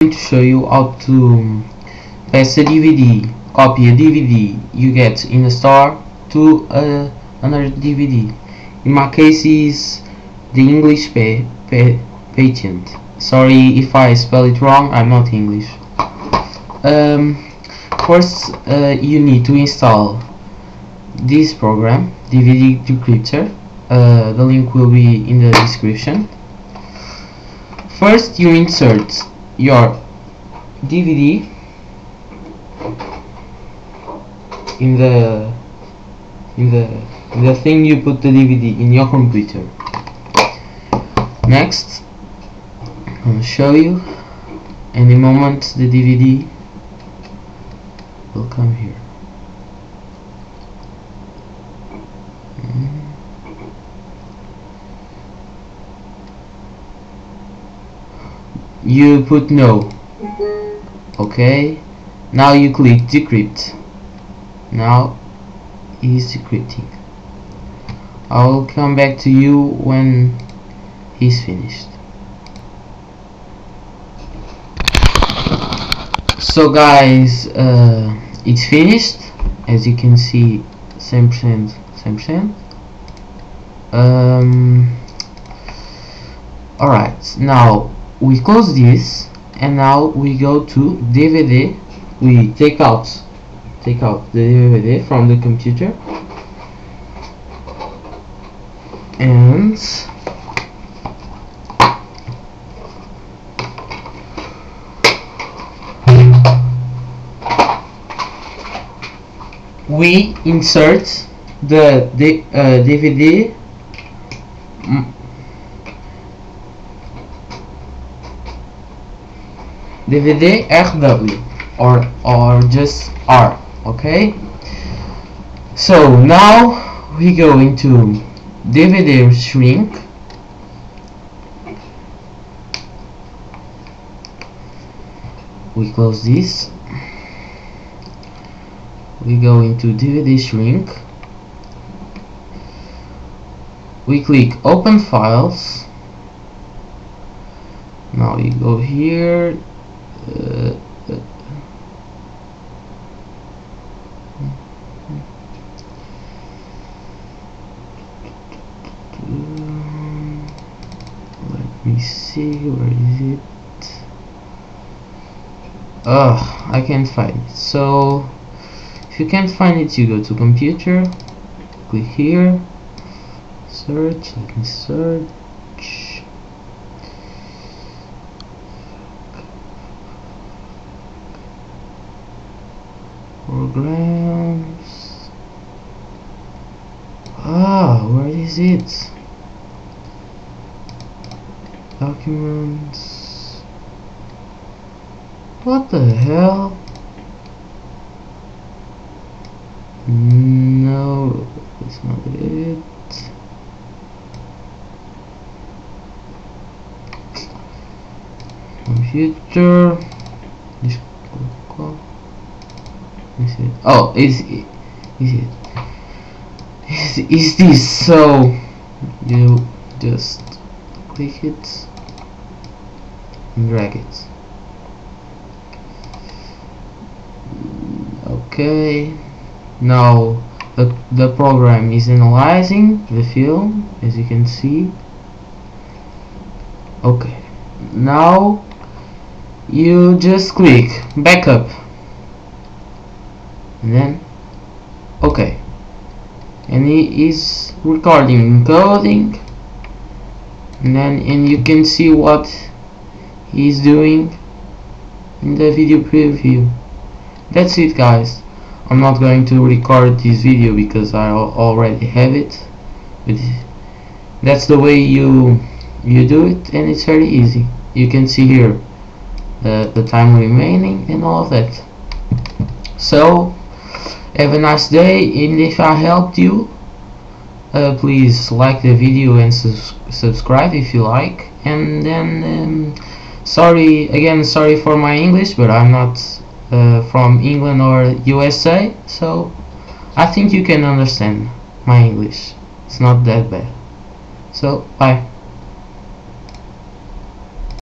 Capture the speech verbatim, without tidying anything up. To show you how to paste a D V D, copy a D V D you get in a store to uh, another D V D. In my case is the English pa pa patient. Sorry if I spell it wrong, I'm not English. Um, first uh, you need to install this program, D V D Decrypter. Uh, the link will be in the description. First you insert your D V D in the in the in the thing you put the D V D in your computer. Next, I'll show you. Any moment the D V D will come here. You put no. Okay, now you click decrypt. Now he's decrypting. I'll come back to you when he's finished. So guys, uh, it's finished, as you can see. Same percent same percent. Um, alright, now we close this, and now we go to D V D. We take out take out the D V D from the computer and we insert the, the uh, D V D D V D R W or or just R. Okay, so now we go into D V D Shrink, we close this, we go into D V D Shrink, we click open files. Now you go here. Uh, let me see, where is it? Oh, I can't find it. So if you can't find it, you go to computer, click here, search, let me search. Programs. Ah, where is it? Documents. What the hell? No, that's not it. Computer. This. Is it? Oh, is it? Is it? Is, is this? So you just click it and drag it. Okay. Now the the program is analyzing the film, as you can see. Okay. Now you just click backup. And then okay, and he is recording, coding, and then and you can see what he is doing in the video preview. That's it, guys. I'm not going to record this video because I already have it, but that's the way you you do it, and it's very easy. You can see here the, the time remaining and all of that. So have a nice day, and if I helped you, uh, please like the video and sus subscribe if you like. And then, um, sorry again, sorry for my English, but I'm not uh, from England or U S A, so I think you can understand my English. It's not that bad. So bye.